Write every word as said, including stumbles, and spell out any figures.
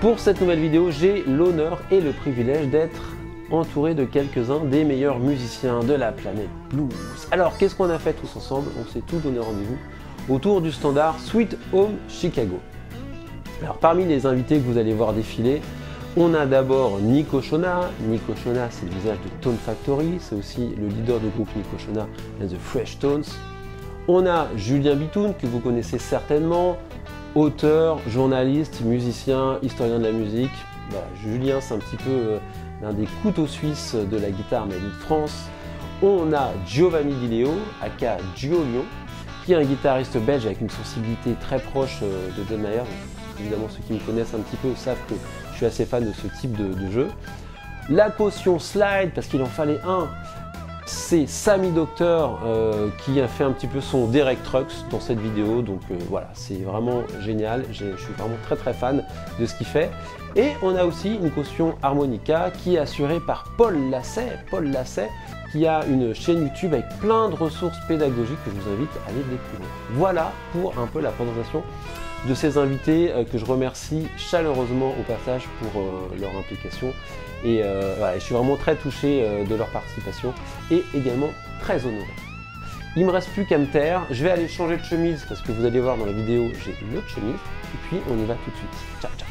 Pour cette nouvelle vidéo, j'ai l'honneur et le privilège d'être entouré de quelques-uns des meilleurs musiciens de la planète blues. Alors, qu'est-ce qu'on a fait tous ensemble? On s'est tous donné rendez-vous autour du standard Sweet Home Chicago. Alors, parmi les invités que vous allez voir défiler, on a d'abord Nico Chona. Nico Chona, c'est le visage de Tone Factory, c'est aussi le leader du groupe Nico Chona and The Fresh Tones. On a Julien Bitoun, que vous connaissez certainement, auteur, journaliste, musicien, historien de la musique. Voilà, Julien, c'est un petit peu euh, l'un des couteaux suisses de la guitare made in France. On a Giovanni Villéo, aka Giolion, qui est un guitariste belge avec une sensibilité très proche euh, de John Mayer. Évidemment, ceux qui me connaissent un petit peu savent que je suis assez fan de ce type de, de jeu. La caution slide, parce qu'il en fallait un, c'est Samy Docteur euh, qui a fait un petit peu son Derek Trucks dans cette vidéo. Donc euh, voilà, c'est vraiment génial. Je suis vraiment très très fan de ce qu'il fait. Et on a aussi une caution harmonica qui est assurée par Paul Lassey. Paul Lassey qui a une chaîne YouTube avec plein de ressources pédagogiques que je vous invite à aller découvrir. Voilà pour un peu la présentation de ces invités euh, que je remercie chaleureusement au passage pour euh, leur implication et euh, voilà, je suis vraiment très touché euh, de leur participation et également très honoré. Il me reste plus qu'à me taire, je vais aller changer de chemise parce que vous allez voir dans la vidéo j'ai une autre chemise et puis on y va tout de suite. Ciao ciao.